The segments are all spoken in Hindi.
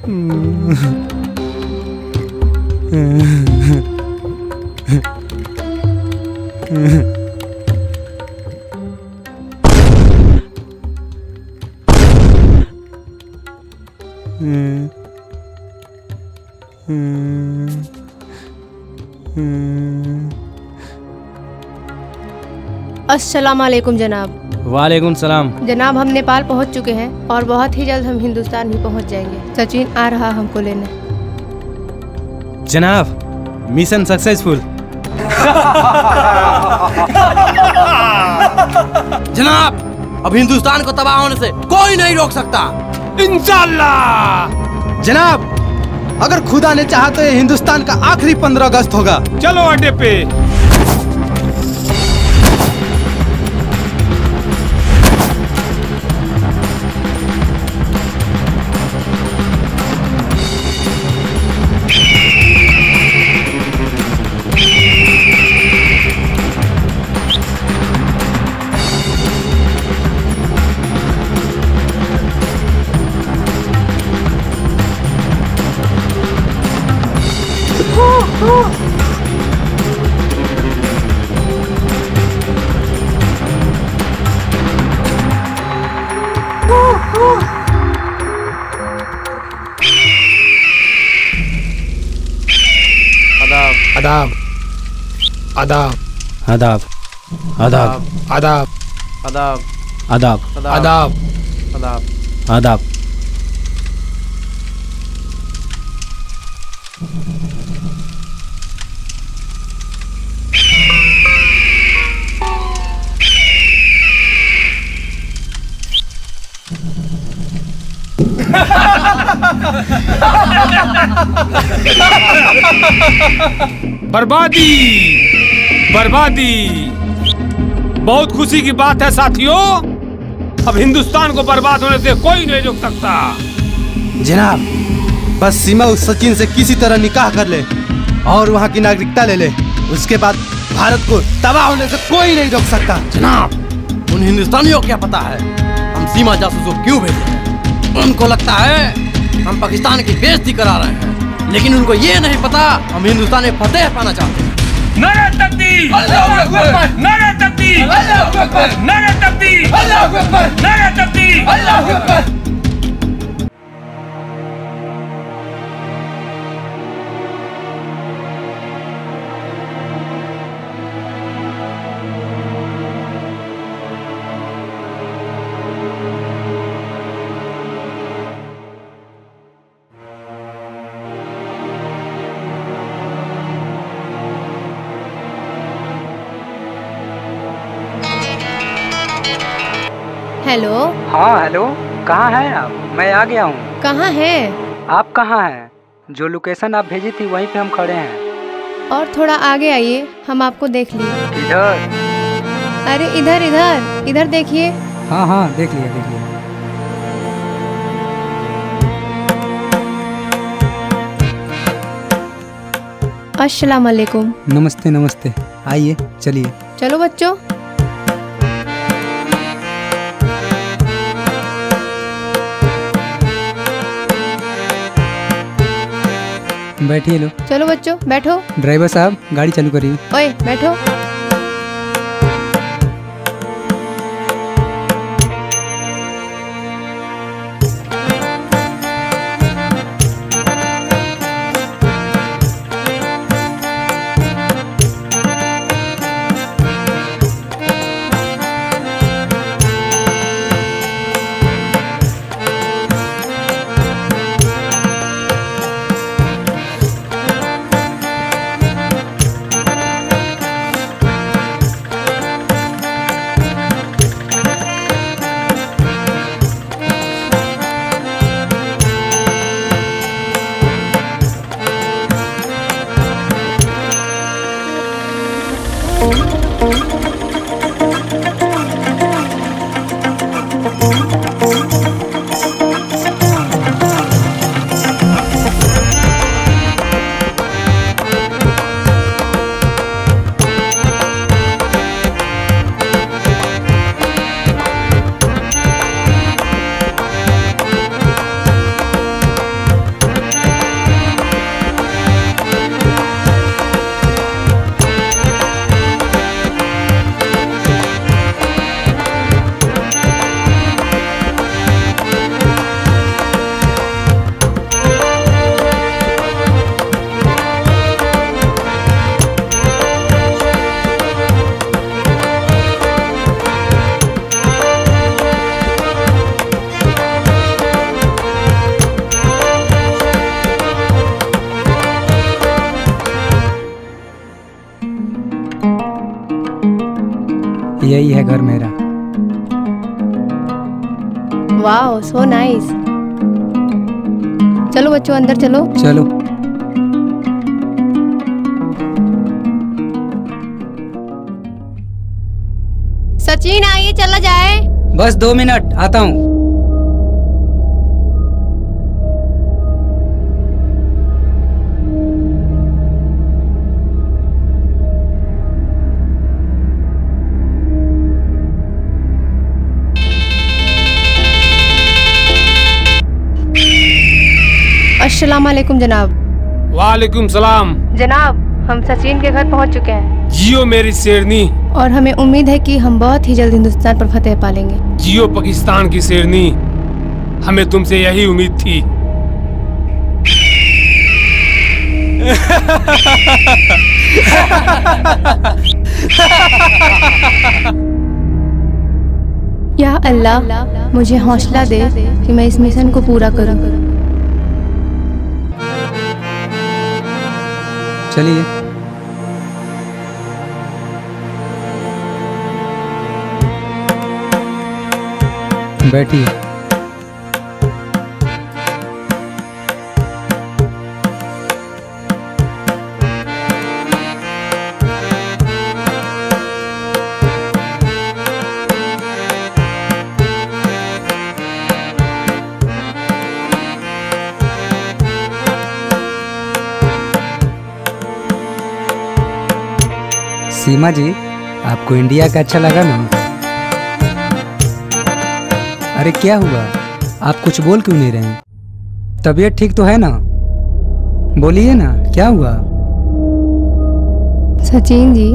अस्सलाम वालेकुम जनाब। वालेकुम सलाम जनाब, हम नेपाल पहुंच चुके हैं और बहुत ही जल्द हम हिंदुस्तान भी पहुंच जाएंगे। सचिन आ रहा हमको लेने। जनाब मिशन सक्सेसफुल। जनाब अब हिंदुस्तान को तबाह होने से कोई नहीं रोक सकता इंशाल्लाह। जनाब अगर खुदा ने चाहा तो ये हिंदुस्तान का आखिरी 15 अगस्त होगा। चलो अड्डे पे। आदाब आदाब आदाब आदाब आदाब आदाब आदाब आदाब आदाब आदाब। बर्बादी बर्बादी बहुत खुशी की बात है साथियों, अब हिंदुस्तान को बर्बाद होने से कोई नहीं रोक सकता। जनाब बस सीमा उस सचिन से किसी तरह निकाह कर ले और वहाँ की नागरिकता ले ले, उसके बाद भारत को तबाह होने से कोई नहीं रोक सकता। जनाब उन हिंदुस्तानियों को क्या पता है हम सीमा जासूसों को क्यों भेजे हैं। उनको लगता है हम पाकिस्तान की बेइज्जती करा रहे हैं, लेकिन उनको ये नहीं पता हम हिंदुस्तान में फतेह पाना चाहते हैं। नारा तकदीर अल्लाहू अकबर, नारा तकदीर अल्लाहू अकबर, नारा तकदीर अल्लाहू अकबर, नारा तकदीर अल्लाहू अकबर। हेलो। हाँ हेलो, कहाँ हैं आप? मैं आ गया हूँ। कहाँ हैं आप? कहाँ हैं? जो लोकेशन आप भेजी थी वहीं पे हम खड़े हैं। और थोड़ा आगे आइए, हम आपको देख लिए। इधर? अरे इधर इधर इधर देखिए। हाँ हाँ देख लिया देख लिया। अस्सलाम वालेकुम। नमस्ते नमस्ते, आइए चलिए। चलो बच्चों। बैठिए लोग। चलो बच्चों बैठो। ड्राइवर साहब गाड़ी चालू करिए। ओए बैठो। यही है घर मेरा। Wow, so nice. चलो बच्चों अंदर चलो। चलो। सचिन आइए, चला जाए। बस 2 मिनट, आता हूँ। अस्सलामुअलैकुम जनाब। वालेकुम सलाम जनाब, हम सचिन के घर पहुंच चुके हैं। जियो मेरी शेरनी। और हमें उम्मीद है कि हम बहुत ही जल्द हिंदुस्तान पर फतेह पालेंगे। जियो पाकिस्तान की शेरनी, हमें तुमसे यही उम्मीद थी। या अल्लाह, मुझे हौसला दे कि मैं इस मिशन को पूरा करूं। चलिए। बैठिए। सीमा जी, आपको इंडिया का अच्छा लगा ना? अरे क्या हुआ, आप कुछ बोल क्यों नहीं रहे हैं? तबीयत ठीक तो है ना? बोलिए ना, क्या हुआ? सचिन जी,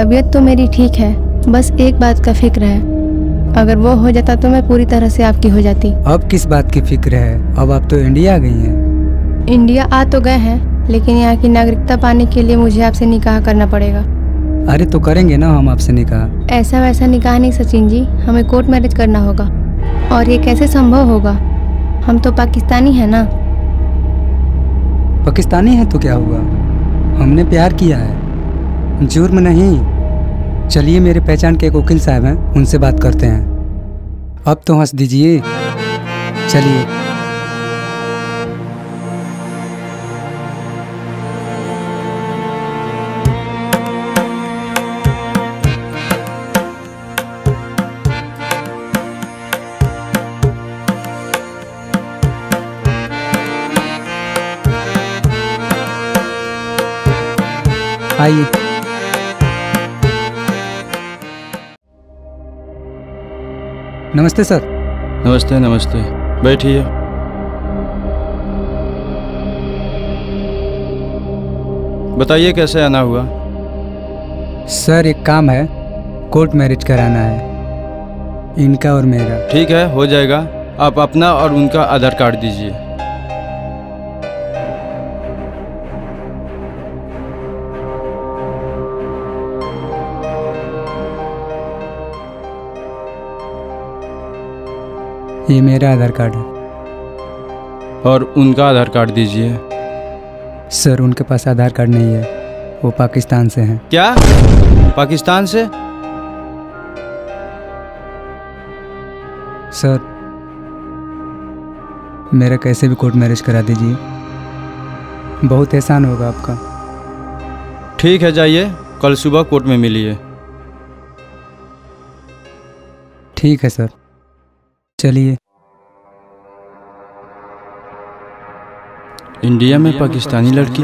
तबीयत तो मेरी ठीक है, बस एक बात का फिक्र है। अगर वो हो जाता तो मैं पूरी तरह से आपकी हो जाती। अब किस बात की फिक्र है? अब आप तो इंडिया आ गई हैं। इंडिया आ तो गए हैं, लेकिन यहाँ की नागरिकता पाने के लिए मुझे आपसे निकाह करना पड़ेगा। अरे तो करेंगे ना हम आपसे निकाह। ऐसा वैसा निकाह नहीं सचिन जी, हमें कोर्ट मैरिज करना होगा। और ये कैसे संभव होगा? हम तो पाकिस्तानी हैं ना। पाकिस्तानी हैं तो क्या हुआ, हमने प्यार किया है, जुर्म नहीं। चलिए, मेरे पहचान के एक वकील साहब हैं, उनसे बात करते हैं। अब तो हंस दीजिए, चलिए। आइए। नमस्ते सर। नमस्ते नमस्ते, बैठिए। बताइए कैसे आना हुआ? सर, एक काम है, कोर्ट मैरिज कराना है, इनका और मेरा। ठीक है, हो जाएगा। आप अपना और उनका आधार कार्ड दीजिए। ये मेरा आधार कार्ड है। और उनका आधार कार्ड दीजिए। सर, उनके पास आधार कार्ड नहीं है, वो पाकिस्तान से हैं। क्या? पाकिस्तान से? सर, मेरा कैसे भी कोर्ट मैरिज करा दीजिए, बहुत एहसान होगा आपका। ठीक है, जाइए, कल सुबह कोर्ट में मिलिए। ठीक है सर, चलिए। इंडिया में पाकिस्तानी लड़की,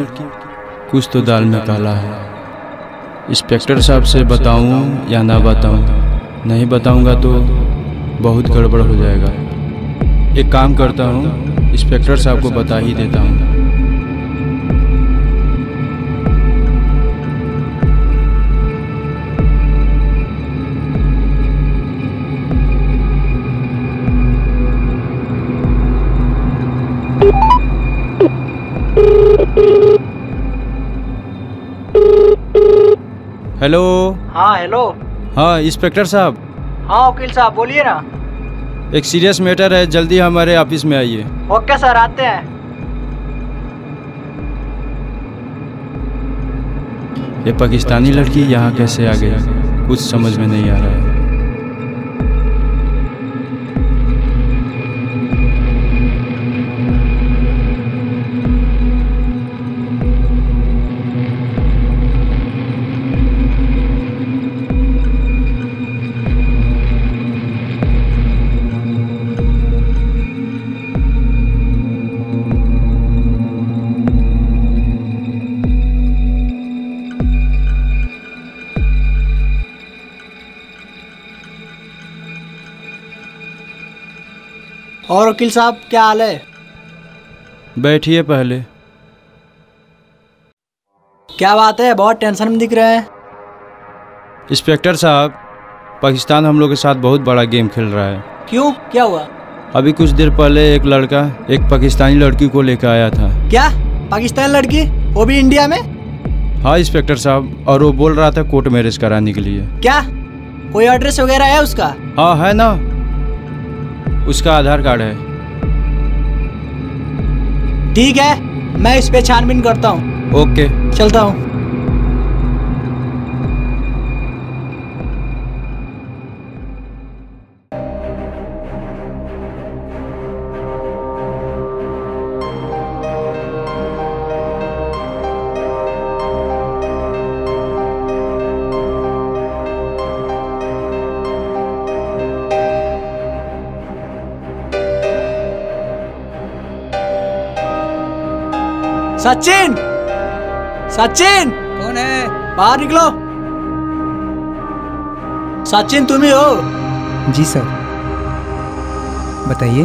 कुछ तो दाल में काला है। इंस्पेक्टर साहब से बताऊं या ना बताऊं? नहीं बताऊंगा तो बहुत गड़बड़ हो जाएगा। एक काम करता हूं, इंस्पेक्टर साहब को बता ही देता हूं। हेलो। हाँ हेलो। हाँ इंस्पेक्टर साहब। हाँ वकील साहब, बोलिए ना। एक सीरियस मैटर है, जल्दी हमारे ऑफिस में आइए। ओके सर, आते हैं। ये पाकिस्तानी लड़की यहाँ कैसे आ गई? कुछ समझ में नहीं आ रहा है। और वकील साहब क्या हाल है? बैठिए। पहले क्या बात है, बहुत टेंशन में दिख रहे हैं। इंस्पेक्टर साहब, पाकिस्तान हम लोग के साथ बहुत बड़ा गेम खेल रहा है। क्यों, क्या हुआ? अभी कुछ देर पहले एक लड़का एक पाकिस्तानी लड़की को लेकर आया था। क्या पाकिस्तानी लड़की, वो भी इंडिया में? हाँ इंस्पेक्टर साहब, और वो बोल रहा था कोर्ट मैरिज कराने के लिए। क्या कोई एड्रेस वगैरह है उसका? हाँ है ना, उसका आधार कार्ड है। ठीक है, मैं इस पे छानबीन करता हूँ। ओके, चलता हूँ। सचिन, सचिन! कौन है? बाहर निकलो। सचिन तुम ही हो? जी सर। बताइए।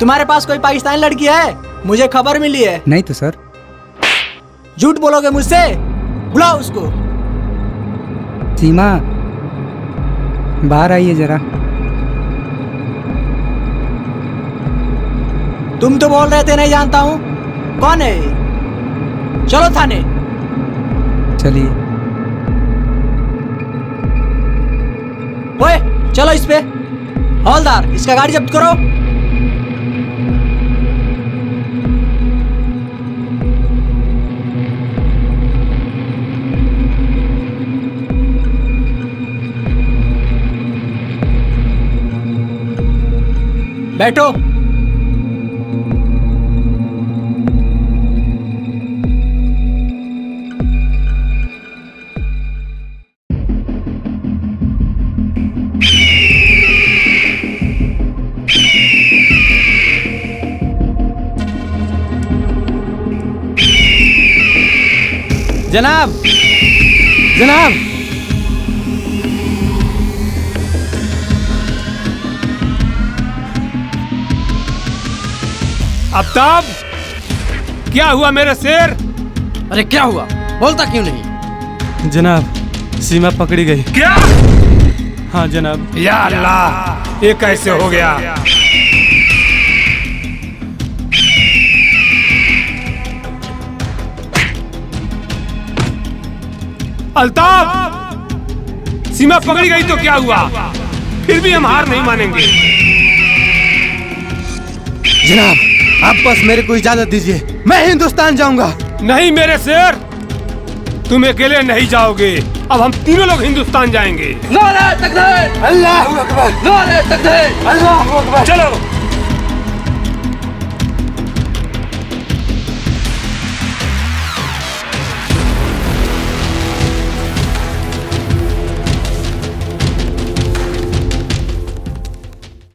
तुम्हारे पास कोई पाकिस्तानी लड़की है? मुझे खबर मिली है। नहीं तो सर। झूठ बोलोगे मुझसे? बुलाओ उसको। सीमा, बाहर आइए जरा। तुम तो बोल रहे थे नहीं जानता हूँ। कौन है? चलो थाने। चलिए। ओए, चलो इस पे। हवलदार, इसका गाड़ी जब्त करो। बैठो। जनाब, जनाब। अब्ताब, क्या हुआ मेरे शेर? अरे क्या हुआ, बोलता क्यों नहीं? जनाब, सीमा पकड़ी गई। क्या? हाँ जनाब। या अल्लाह, ये कैसे हो गया? अल्ताफ, सीमा पकड़ी गई तो क्या हुआ? फिर भी हम हार नहीं मानेंगे। जनाब, आप बस मेरे को इजाजत दीजिए, मैं हिंदुस्तान जाऊंगा। नहीं मेरे शेर, तुम अकेले नहीं जाओगे, अब हम तीनों लोग हिंदुस्तान जाएंगे। नारे तकबीर, अल्लाहू अकबर, नारे तकबीर, अल्लाहू अकबर। चलो।